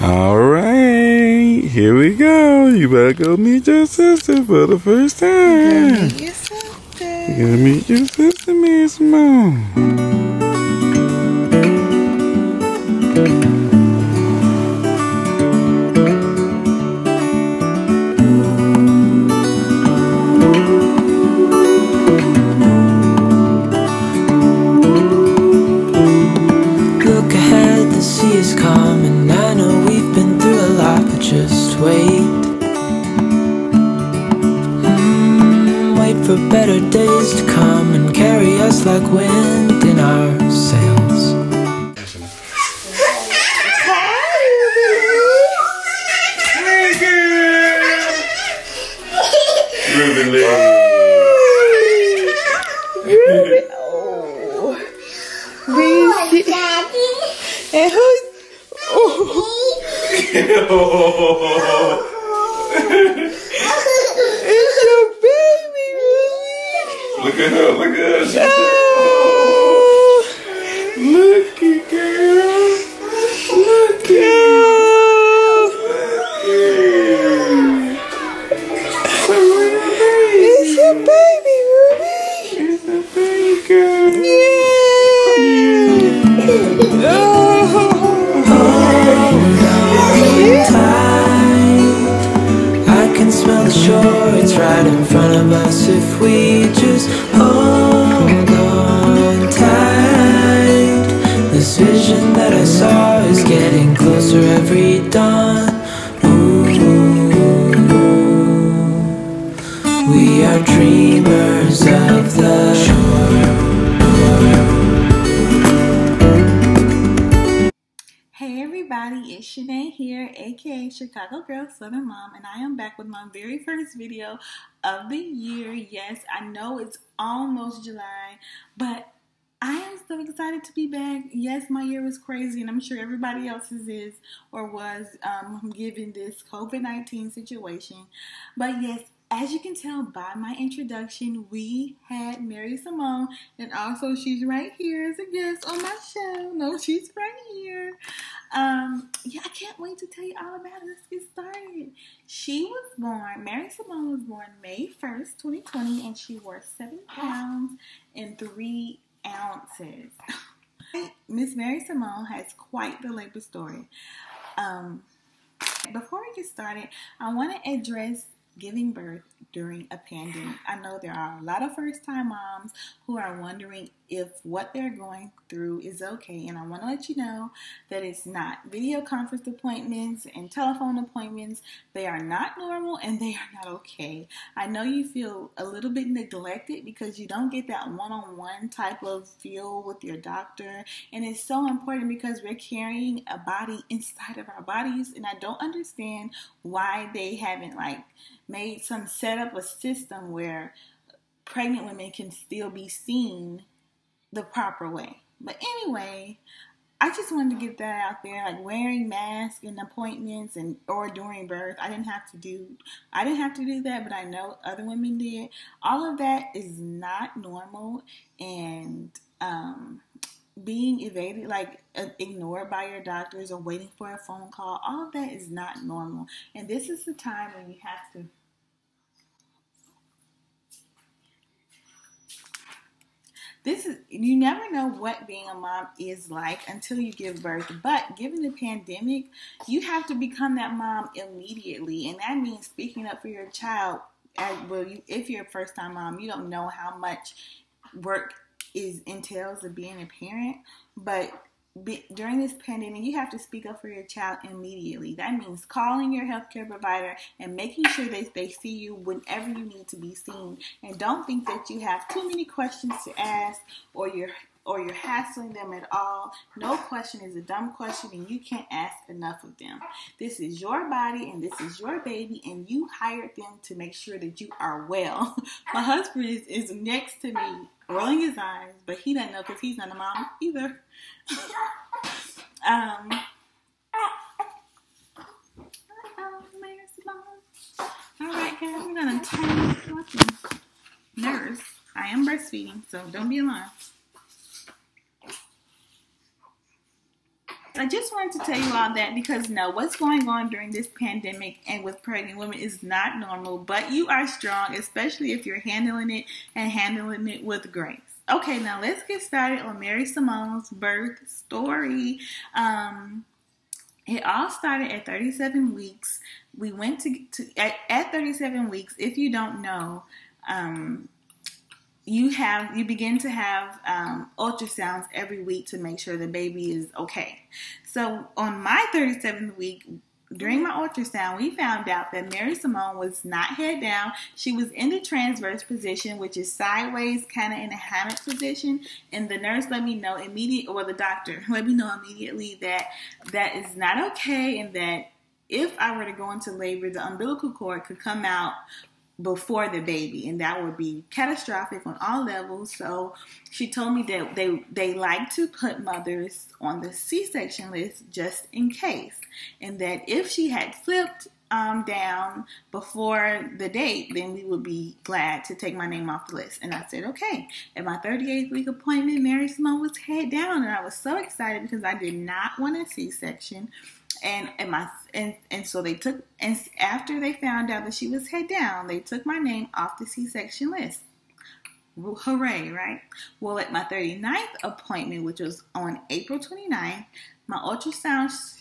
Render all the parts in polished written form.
All right, here we go. You better go meet your sister for the first time. You're gonna meet your sister. You're gonna meet your sister, Mary Simone. For better days to come and carry us like wind in our sails. Hi, Ruby Lee. Hey, girl. Ruby Lee. Ruby. Oh. Ruby. Daddy. And who's? Oh. Look at her, look at her. She's oh, looky girl. Looky. It's a baby, Ruby. It's a baby girl. Yeah. Yeah. Oh. I can smell the shore. It's right in front of us if we just hold on tight. This vision that I saw is getting closer every dawn. Ooh, we are dreamers of the shore. Hey everybody, it's Shanae here, aka Chicago Girl Southern Mom, and I am back with my very first video of the year. Yes, I know it's almost July, but I am so excited to be back. Yes, my year was crazy, and I'm sure everybody else's is or was given this COVID-19 situation. But yes, as you can tell by my introduction, we had Mary Simone, and also she's right here as a guest on my show. No, she's right here. Yeah, I can't wait to tell you all about it. Let's get started. She was born, Mary Simone was born May 1st, 2020, and she wore 7 pounds and 3 ounces. Miss Mary Simone has quite the labor story. Before we get started, I want to address giving birth during a pandemic. I know there are a lot of first-time moms who are wondering if what they're going through is okay, and I want to let you know that it's not. Video conference appointments and telephone appointments, they are not normal and they are not okay. I know you feel a little bit neglected because you don't get that one-on-one type of feel with your doctor, and it's so important because we're carrying a body inside of our bodies, and I don't understand why they haven't like made some set up a system where pregnant women can still be seen the proper way. But anyway, I just wanted to get that out there, like wearing masks in appointments and or during birth. I didn't have to do that, but I know other women did. All of that is not normal, and being evaded, like ignored by your doctors or waiting for a phone call, all of that is not normal. And this is the time when you have to you never know what being a mom is like until you give birth. But given the pandemic, you have to become that mom immediately. And that means speaking up for your child. If you're a first-time mom, you don't know how much work entails of being a parent. But during this pandemic, you have to speak up for your child immediately. That means calling your healthcare provider and making sure that they see you whenever you need to be seen. And don't think that you have too many questions to ask or you're hassling them at all. No question is a dumb question, and you can't ask enough of them. This is your body, and this is your baby, and you hired them to make sure that you are well. My husband is next to me, rolling his eyes, but he doesn't know because he's not a mom either. All right, guys, I'm gonna turn this off. Nurse, I am breastfeeding, so don't be alarmed. I just wanted to tell you all that because no, what's going on during this pandemic and with pregnant women is not normal, but you are strong, especially if you're handling it and handling it with grace. Okay, now let's get started on Mary Simone's birth story. It all started at 37 weeks. We went at 37 weeks, if you don't know, you begin to have ultrasounds every week to make sure the baby is okay. So on my 37th week, during my ultrasound, we found out that Mary Simone was not head down. She was in the transverse position, which is sideways, kind of in a hammock position. And the nurse let me know immediately, or the doctor let me know immediately that that is not okay, and that if I were to go into labor, the umbilical cord could come out before the baby, and that would be catastrophic on all levels. So she told me that they like to put mothers on the C-section list just in case, and that if she had slipped down before the date, then we would be glad to take my name off the list. And I said, okay. At my 38th week appointment, Mary Simone was head down, and I was so excited because I did not want a C-section. And after they found out that she was head down, they took my name off the C-section list. Hooray, right? Well, at my 39th appointment, which was on April 29th, my ultrasound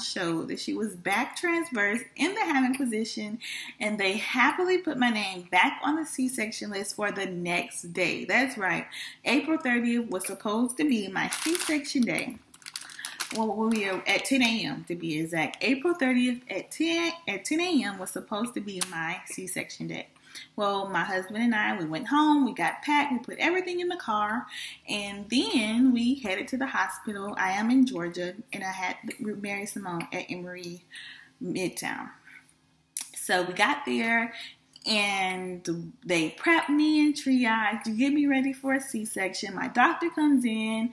showed that she was back transverse in the hammock position, and they happily put my name back on the C-section list for the next day. That's right. April 30th was supposed to be my C-section day. Well, we are at 10 a.m. to be exact. April 30th at 10 a.m. was supposed to be my C-section day. Well, my husband and I, we went home, we got packed, we put everything in the car, and then we headed to the hospital. I am in Georgia, and I had Mary Simone at Emory Midtown. So we got there, and they prepped me and triaged to get me ready for a C-section. My doctor comes in,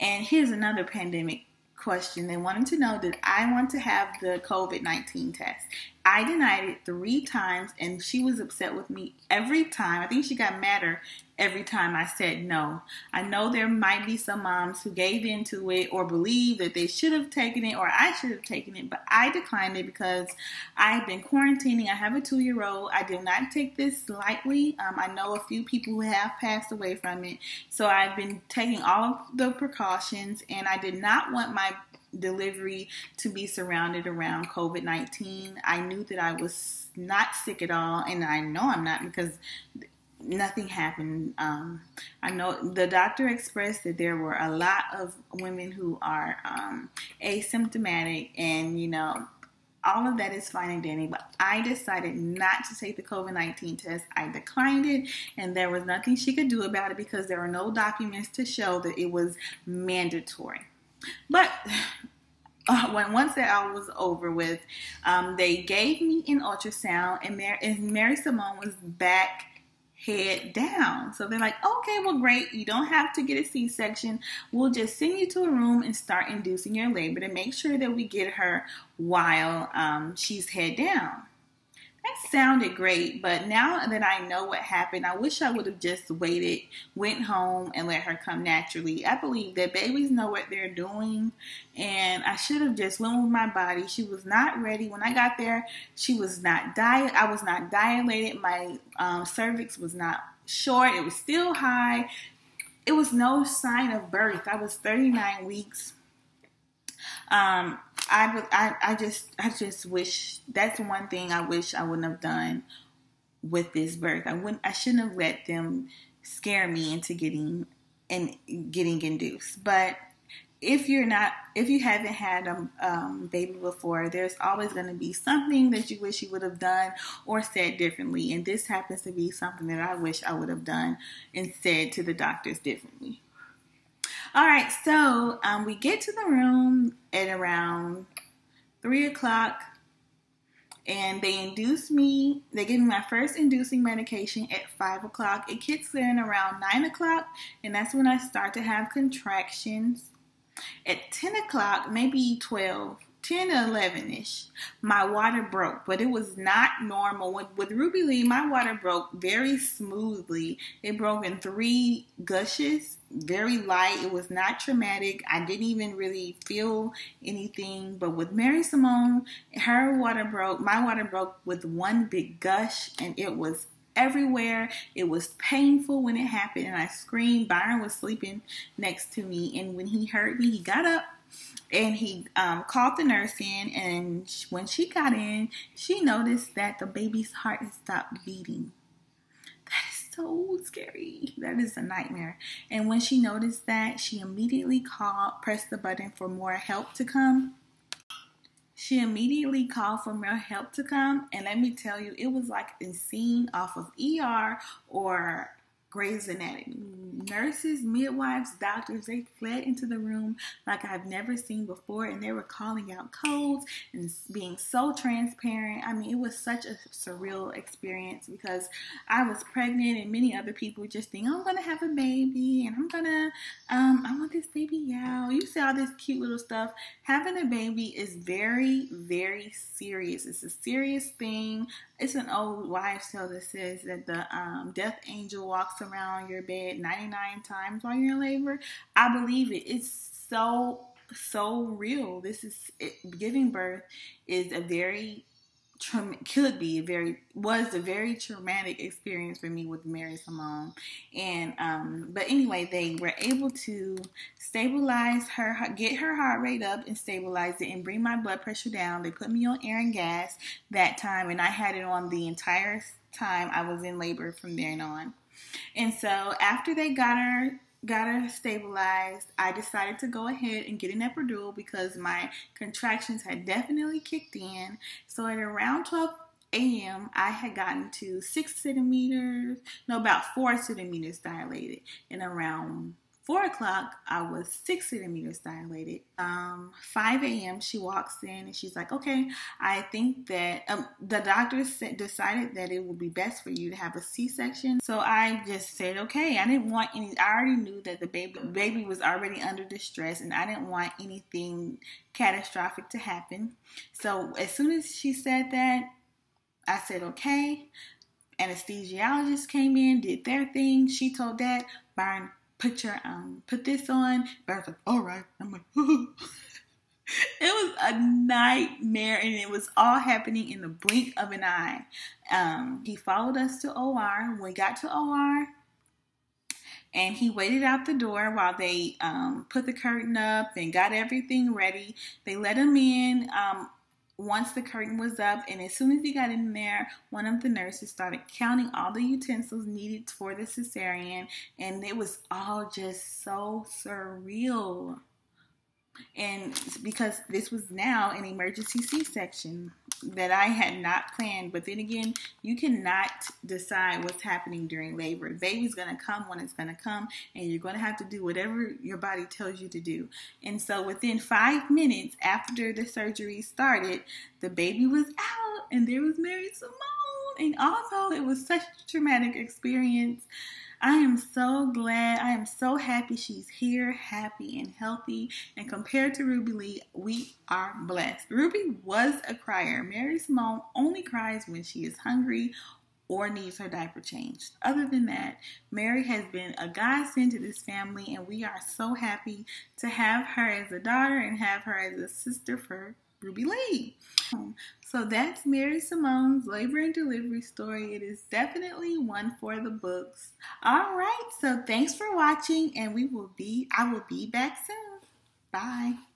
and here's another pandemic question. They wanted to know, did I want to have the COVID-19 test? I denied it 3 times, and she was upset with me every time. I think she got madder every time I said no. I know there might be some moms who gave in to it or believe that they should have taken it or I should have taken it, but I declined it because I've been quarantining. I have a 2-year-old. I do not take this lightly. I know a few people who have passed away from it, so I've been taking all of the precautions, and I did not want my delivery to be surrounded around COVID-19. I knew that I was not sick at all, and I know I'm not because nothing happened. I know the doctor expressed that there were a lot of women who are asymptomatic, and you know, all of that is fine and dandy, but I decided not to take the COVID-19 test. I declined it, and there was nothing she could do about it because there were no documents to show that it was mandatory. But once that all was over with, they gave me an ultrasound, and Mary Simone was back head down. So they're like, okay, well, great. You don't have to get a C-section. We'll just send you to a room and start inducing your labor to make sure that we get her while she's head down. That sounded great, but now that I know what happened, I wish I would have just waited, went home, and let her come naturally. I believe that babies know what they're doing, and I should have just went with my body. She was not ready. When I got there, she was not I was not dilated. My cervix was not short. It was still high. It was no sign of birth. I was 39 weeks. I just wish, that's one thing I wish I wouldn't have done with this birth. I shouldn't have let them scare me into getting induced. But if you haven't had a baby before, there's always going to be something that you wish you would have done or said differently. And this happens to be something that I wish I would have done and said to the doctors differently. All right, so we get to the room at around 3 o'clock, and they induce me. They give me my first inducing medication at 5 o'clock. It kicks in around 9 o'clock, and that's when I start to have contractions. At 10 o'clock, maybe 12, 10 or 11-ish, my water broke, but it was not normal. With Ruby Lee, my water broke very smoothly. It broke in 3 gushes. very light. It was not traumatic. I didn't even really feel anything. But with Mary Simone, her water broke. My water broke with one big gush, and it was everywhere. It was painful when it happened, and I screamed. Byron was sleeping next to me, and when he heard me, he got up and he called the nurse in, and when she got in, she noticed that the baby's heart had stopped beating. That is so scary. That is a nightmare. And when she noticed that, she immediately pressed the button for more help to come. She immediately called for more help to come, and let me tell you, it was like a scene off of ER or Grey's Anatomy. Nurses, midwives, doctors, they fled into the room like I've never seen before, and they were calling out codes and being so transparent. I mean, it was such a surreal experience because I was pregnant, and many other people just think, oh, I'm gonna have a baby, and I'm gonna, I want this baby out. You see all this cute little stuff. Having a baby is very, very serious. It's a serious thing. It's an old wives' tale that says that the death angel walks around your bed 99 times while you're in labor. I believe it. It's so, so real. This is it. Giving birth is a very was a very traumatic experience for me with Mary Simone, and but anyway, they were able to stabilize her, get her heart rate up and stabilize it, and bring my blood pressure down. They put me on air and gas that time, and I had it on the entire time I was in labor from then on. And so after they got her stabilized, I decided to go ahead and get an epidural because my contractions had definitely kicked in. So at around 12 a.m. I had gotten to 4 centimeters dilated, and around 4 o'clock I was 6 centimeters dilated. 5 a.m. she walks in and she's like, okay, I think that the doctor decided that it would be best for you to have a C-section. So I just said okay. I didn't want any, I already knew that the baby was already under distress, and I didn't want anything catastrophic to happen. So as soon as she said that, I said okay. Anesthesiologist came in, did their thing. She told Dad, Byron, put this on. Byron's like, all right. I'm like, ooh. It was a nightmare, and it was all happening in the blink of an eye. He followed us to OR. When we got to OR, and he waited out the door while they put the curtain up and got everything ready. They let him in once the curtain was up, and as soon as he got in there, one of the nurses started counting all the utensils needed for the cesarean, and it was all just so surreal. And because this was now an emergency C-section that I had not planned, but then again, you cannot decide what's happening during labor. The baby's going to come when it's going to come, and you're going to have to do whatever your body tells you to do. And so within 5 minutes after the surgery started, the baby was out, and there was Mary Simone. And although it was such a traumatic experience, I am so glad, I am so happy she's here, happy and healthy. And compared to Ruby Lee, we are blessed. Ruby was a crier. Mary Simone only cries when she is hungry or needs her diaper changed. Other than that, Mary has been a godsend to this family, and we are so happy to have her as a daughter and have her as a sister for Ruby Lee. So that's Mary Simone's labor and delivery story. It is definitely one for the books. All right, so thanks for watching, and I will be back soon. Bye.